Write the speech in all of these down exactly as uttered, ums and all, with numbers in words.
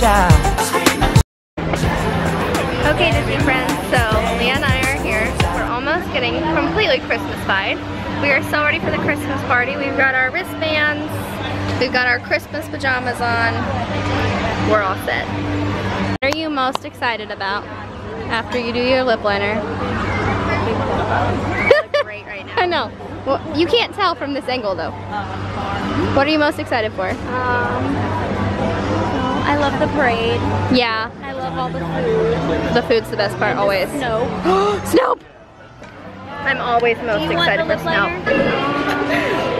child. Okay, Disney friends, so Leah and I are here. We're almost getting completely Christmas-fied. We are so ready for the Christmas party. We've got our wristbands. We've got our Christmas pajamas on. We're all set. What are you most excited about after you do your lip liner? I look great right now. I know. Well, you can't tell from this angle though. What are you most excited for? Um. I love the parade. Yeah. I love all the food. The food's the best part, always. Snow. Snope! I'm always most excited for Snope.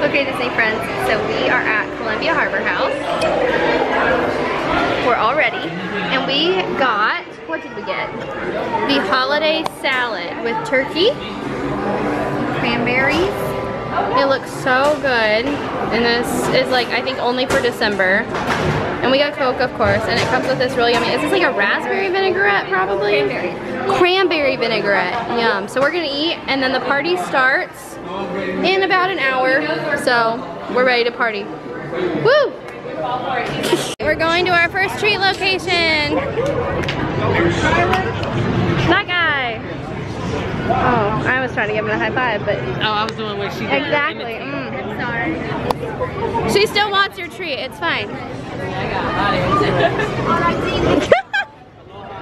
Okay, Disney friends, so we are at Columbia Harbor House. We're all ready. And we got, what did we get? The holiday salad with turkey, cranberries. It looks so good. And this is like, I think only for December. And we got Coke, of course, and it comes with this really yummy, is this like a raspberry vinaigrette, probably? Cranberry. Cranberry vinaigrette, yum. So we're gonna eat, and then the party starts in about an hour, so we're ready to party. Woo! We're going to our first treat location. That guy. Oh, I was trying to give him a high five, but. Oh, I was the one where she did. Exactly, mm. I'm sorry. She still wants your treat, it's fine.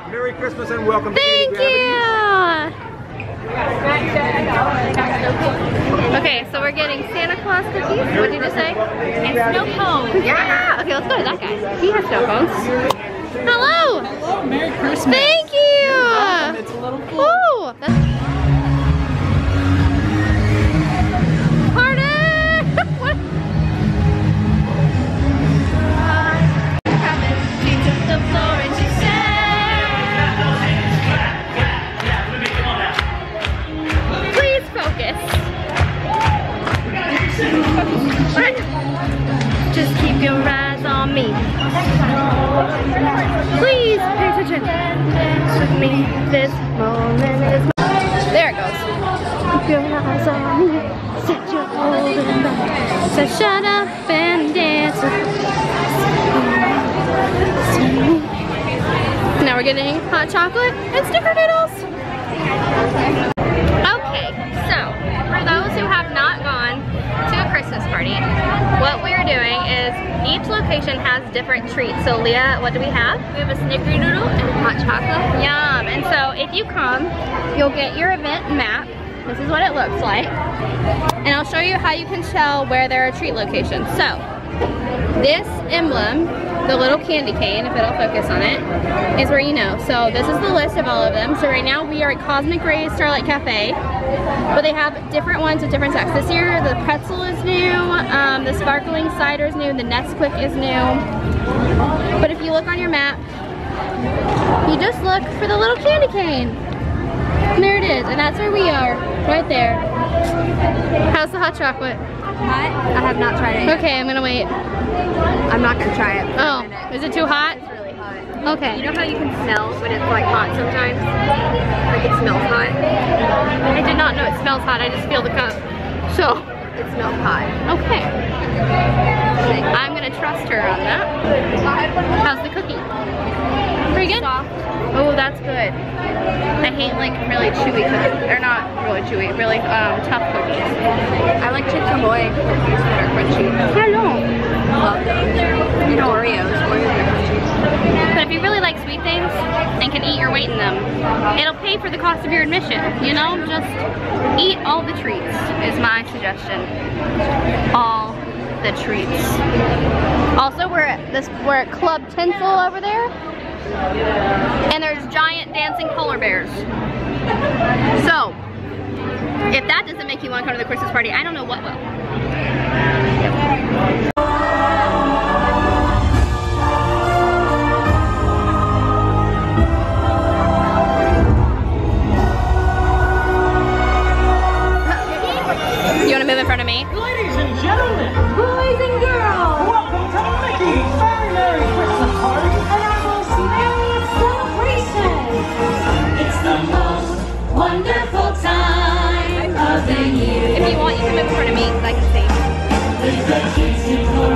Merry Christmas and welcome. Thank to you. Okay, so we're getting Santa Claus cookies. What did you say? And snow cones. Yeah. Okay, let's go to that guy. He has snow cones. Hello. Hello. Merry Christmas. Thank you. It's a little cool. Ooh, that's Carter. What? Just keep your eyes on me. Please pay attention. With me this moment is my. There it goes. Keep your eyes on me. Set your golden back. So shut up and dance. Now we're getting hot chocolate and sticker noodles. Okay, so for those who have not gone to a Christmas party, what we're doing is each location has different treats. So Leah, what do we have? We have a snickerdoodle and hot chocolate. Yum. And so if you come, you'll get your event map. This is what it looks like. And I'll show you how you can tell where there are treat locations. So this emblem, the little candy cane, if it'll focus on it, is where you know. So this is the list of all of them. So right now we are at Cosmic Ray's Starlight Cafe, but they have different ones with different snacks. This year the pretzel is new, um, the sparkling cider is new, the Nesquik is new. But if you look on your map, you just look for the little candy cane. And there it is, and that's where we are, right there. How's the hot chocolate? Hot? I have not tried it yet. Okay, I'm gonna wait. I'm not gonna try it. Oh, is it too hot? It's really hot. Okay. You know how you can smell when it's like hot sometimes? Like it smells hot. I did not know it smells hot, I just feel the cup. So, it smells hot. Okay. I'm gonna trust her on that. How's the cookie? Pretty good? Soft. Oh, that's good. I hate like really chewy cookies. Or not really chewy, really um, tough cookies. I like Chick-fil-A cookies that are crunchy. I know. Love those. And Oreos. Oreos are crunchy. But if you really like sweet things and can eat your weight in them, it'll pay for the cost of your admission. You know, just eat all the treats is my suggestion. All the treats. Also, we're at, this, we're at Club Tinsel over there. And there's giant dancing polar bears. So, if that doesn't make you want to come to the Christmas party, I don't know what will. You want to move in front of me? Ladies and gentlemen, boys and girls, welcome to Mickey's Very Merry Christmas Party and our most merry celebration. It's the most wonderful time of the year. If you want, you can move in front of me, because I can see.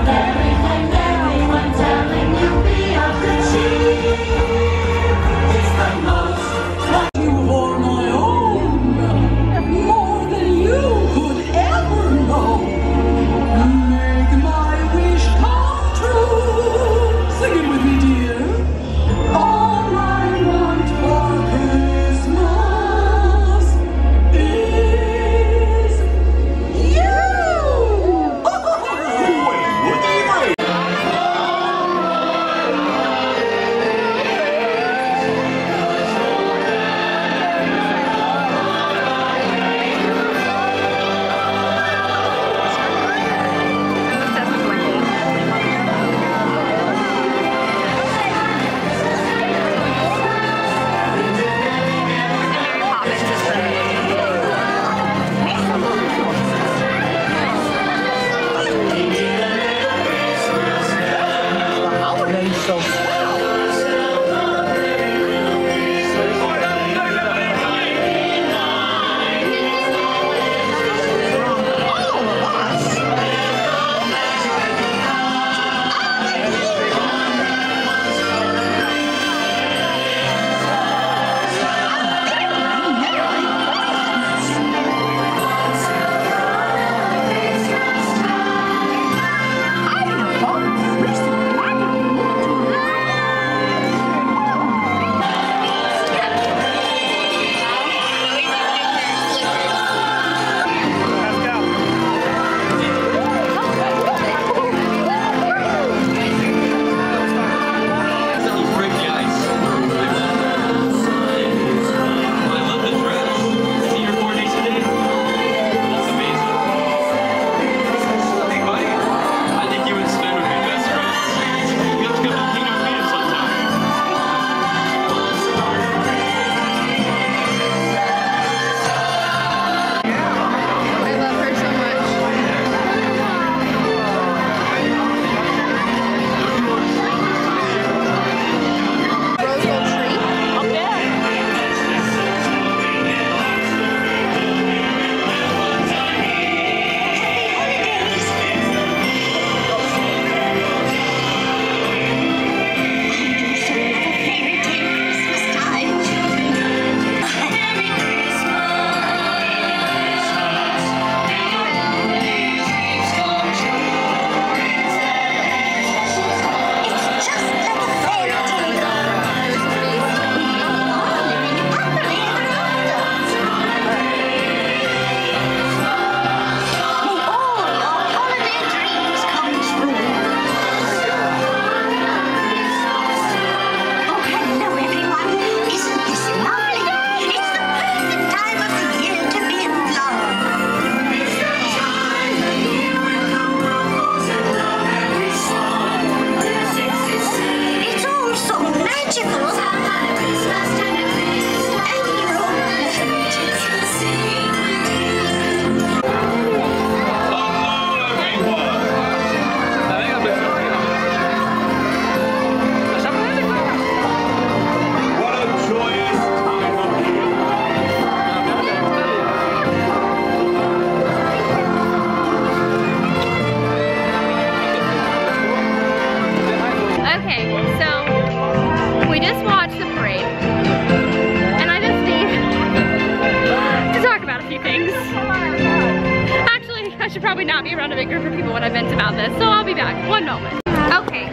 would not be around a big group of people when I vent about this, so I'll be back. One moment. Okay,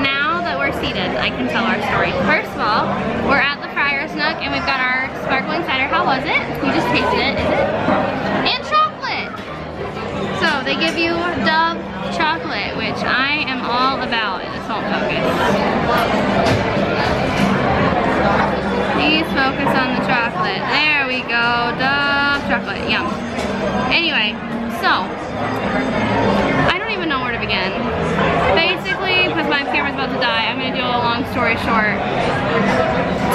now that we're seated, I can tell our story. First of all, we're at the Friars Nook and we've got our sparkling cider. How was it? You just tasted it, is it? And chocolate! So they give you Dove chocolate, which I am all about. This won't focus. Please focus on the chocolate. There we go, Dove chocolate, yum. Anyway, so, I don't even know where to begin. Basically, because my camera's about to die, I'm gonna do a long story short.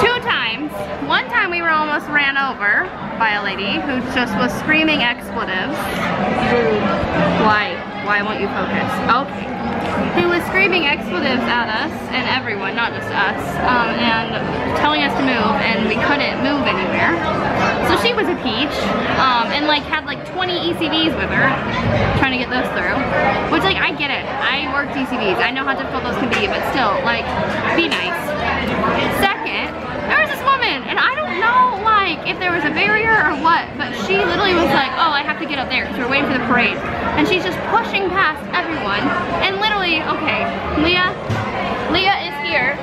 Two times. One time we were almost ran over by a lady who just was screaming expletives. Why? Why won't you focus? Okay. Who was screaming expletives at us and everyone, not just us, um, and telling us to move, and we couldn't move anywhere. So she was a peach, um, and like had like twenty E C Vs with her, trying to get those through. Which, like, I get it. I worked E C Vs. I know how difficult those can be, but still, like, be nice. Second, there was this woman, and I don't know, like, if there was a barrier or what, but she literally was like, oh, I have to get up there because we're waiting for the parade. And she's just pushing past everyone, and literally, okay, Leah, Leah is here.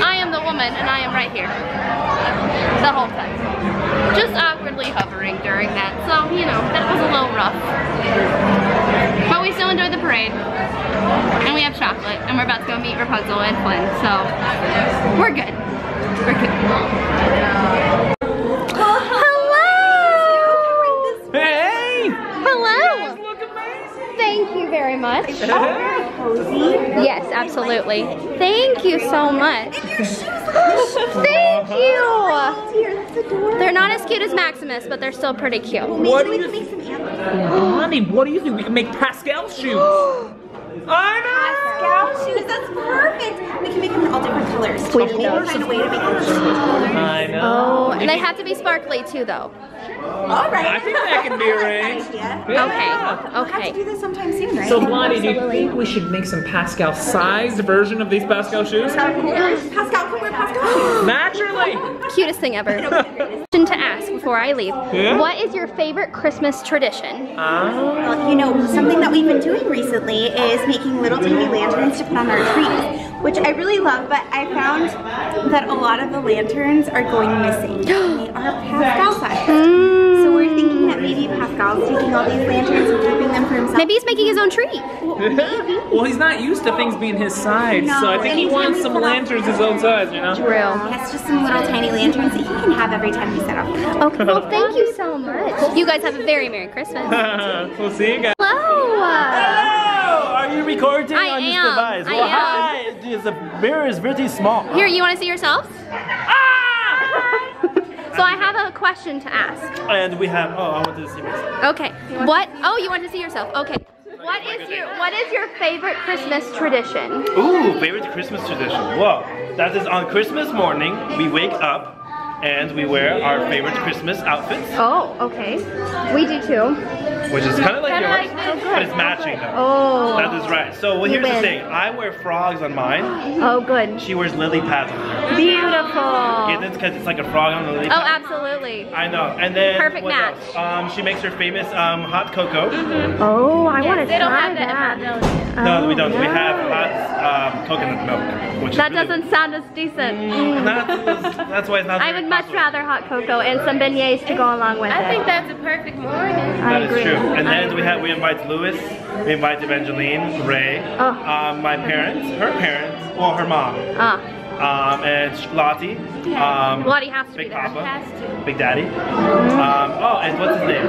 I am the woman, and I am right here. The whole time. Just awkwardly hovering during that, so, you know, that was a little rough. But we still enjoyed the parade, and we have chocolate, and we're about to go meet Rapunzel and Flynn, so we're good. We're good. Hello! Hey! Hello! Thank you very much. Yes, absolutely. Thank you so much. Thank you. They're not as cute as Maximus, but they're still pretty cute. What do you think? Honey, what do you think? We can make Pascal shoes. I know. Pascal shoes. That's perfect. We can make them in all different colors. We can find a way to make them. I know. Oh, and they have to be sparkly too, though. All right. I think that can be arranged. Yeah. Okay. Okay. We have to do this sometime soon, right? So, Lottie, do you think we should make some Pascal-sized version of these Pascal shoes? Pascal, can wear Pascal shoes. Naturally. Cutest thing ever. To ask before I leave, yeah? What is your favorite Christmas tradition? Uh, well, you know, something that we've been doing recently is making little tiny lanterns to put on our trees, which I really love, but I found that a lot of the lanterns are going missing. They are Pascal sized. Mm. So we're thinking that maybe Pascal's taking all these lanterns and keeping them for himself. Maybe he's making his own tree. Well, maybe. Well, he's not used to things being his size, no, so I think he wants some lanterns his own size, you know? Drill. That's just some little tiny lanterns that he can have every time we set off. Okay, well, thank you so much. You guys have a very Merry Christmas. We'll see you guys. Hello! Hello! Are you recording I on am. this device? Well, I am. Hi. The mirror is pretty small. Here, you want to see yourselves? Ah! So I have a question to ask. And we have. Oh, I want to see myself. Okay. What? Oh, you want to see yourself? Okay. What is your What is your favorite Christmas tradition? Ooh, favorite Christmas tradition. Whoa, that is on Christmas morning. We wake up. And we wear our favorite Christmas outfits. Oh, okay. We do too. Which is kind of like yours, but it's matching though. Oh. That is right. So well, here's the thing. I wear frogs on mine. Oh, good. She wears lily pads on hers. Beautiful. Yeah, that's because it's like a frog on a lily pad. Oh, absolutely. I know. And then perfect match. Else? Um, she makes her famous um, hot cocoa. Mm-hmm. Oh, I yes, want to try don't have that. that. Oh, no, we don't. Yeah. We have hot um, coconut milk. Which that is really doesn't sound as decent. Mm, that's, that's why it's not. I much rather hot cocoa and some beignets to go along with it. I think that's a perfect morning. That is true. And then we have we invite Louis, we invite Evangeline, Ray, oh. um, my parents, her parents, well her mom, oh. um, and Lottie. Um, Lottie has to Big Papa, has to. Big Daddy. Um, oh, and what's his name?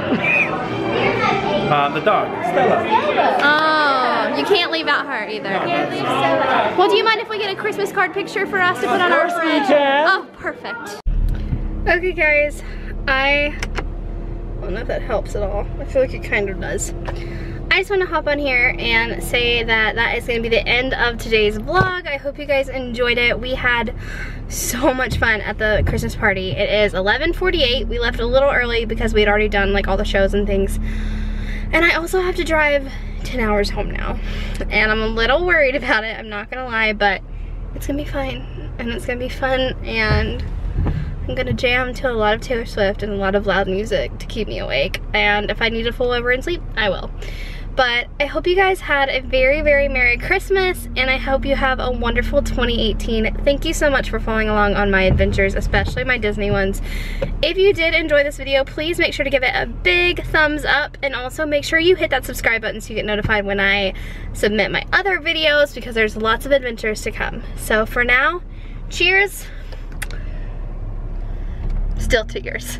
um, the dog, Stella. Oh, you can't leave out her either. No. Can't leave Stella. Well, do you mind if we get a Christmas card picture for us to put on our fridge? Oh, perfect. Okay guys, I don't know if that helps at all. I feel like it kind of does. I just want to hop on here and say that that is going to be the end of today's vlog. I hope you guys enjoyed it. We had so much fun at the Christmas party. It is eleven forty-eight. We left a little early because we had already done like all the shows and things. And I also have to drive ten hours home now. And I'm a little worried about it, I'm not going to lie, but it's going to be fine. And it's going to be fun and I'm gonna jam to a lot of Taylor Swift and a lot of loud music to keep me awake, and if I need to fall over and sleep, I will. But I hope you guys had a very, very Merry Christmas, and I hope you have a wonderful twenty eighteen. Thank you so much for following along on my adventures, especially my Disney ones. If you did enjoy this video, please make sure to give it a big thumbs up, and also make sure you hit that subscribe button so you get notified when I submit my other videos, because there's lots of adventures to come. So for now, cheers. Still tears.